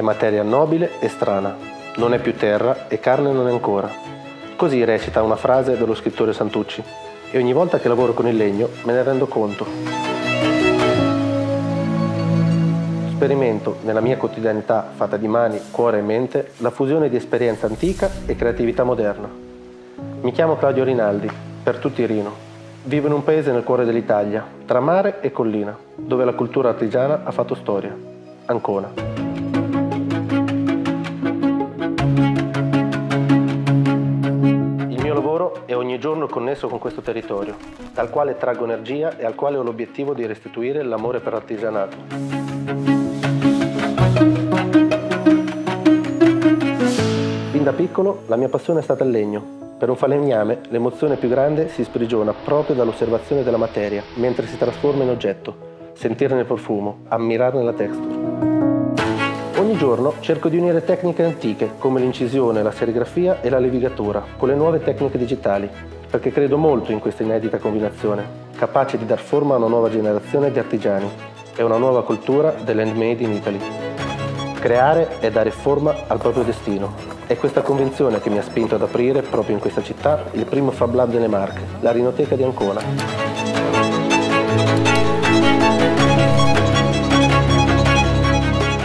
è materia nobile e strana, non è più terra e carne non è ancora. Così recita una frase dello scrittore Santucci, e ogni volta che lavoro con il legno me ne rendo conto. Sperimento nella mia quotidianità fatta di mani, cuore e mente la fusione di esperienza antica e creatività moderna. Mi chiamo Claudio Rinaldi, per tutti Rino. Vivo in un paese nel cuore dell'Italia, tra mare e collina, dove la cultura artigiana ha fatto storia. Ancona. È ogni giorno connesso con questo territorio, dal quale traggo energia e al quale ho l'obiettivo di restituire l'amore per l'artigianato. Fin da piccolo la mia passione è stata il legno. Per un falegname l'emozione più grande si sprigiona proprio dall'osservazione della materia, mentre si trasforma in oggetto, sentirne il profumo, ammirarne la texture. Ogni giorno cerco di unire tecniche antiche come l'incisione, la serigrafia e la levigatura con le nuove tecniche digitali, perché credo molto in questa inedita combinazione, capace di dar forma a una nuova generazione di artigiani e una nuova cultura dell'handmade in Italy. Creare è dare forma al proprio destino. È questa convinzione che mi ha spinto ad aprire, proprio in questa città, il primo Fab Lab delle Marche, la Rinoteca di Ancona.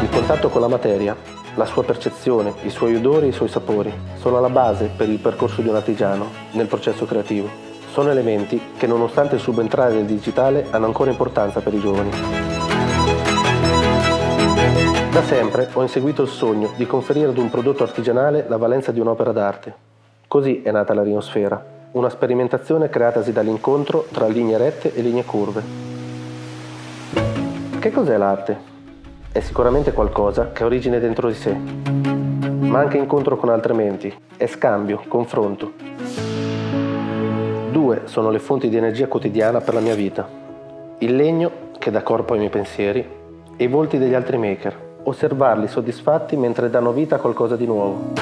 Il contatto con la materia, la sua percezione, i suoi odori e i suoi sapori sono alla base per il percorso di un artigiano nel processo creativo. Sono elementi che, nonostante il subentrare del digitale, hanno ancora importanza per i giovani. Da sempre ho inseguito il sogno di conferire ad un prodotto artigianale la valenza di un'opera d'arte. Così è nata la Rinosfera, una sperimentazione creatasi dall'incontro tra linee rette e linee curve. Che cos'è l'arte? È sicuramente qualcosa che ha origine dentro di sé, ma anche incontro con altre menti, è scambio, confronto. Due sono le fonti di energia quotidiana per la mia vita: il legno, che dà corpo ai miei pensieri, e i volti degli altri maker, osservarli soddisfatti mentre danno vita a qualcosa di nuovo.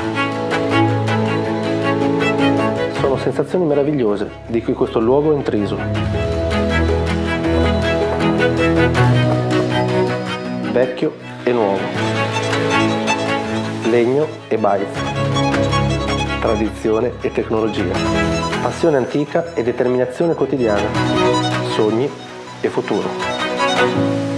Sono sensazioni meravigliose di cui questo luogo è intriso. Vecchio e nuovo, legno e bio, tradizione e tecnologia, passione antica e determinazione quotidiana, sogni e futuro.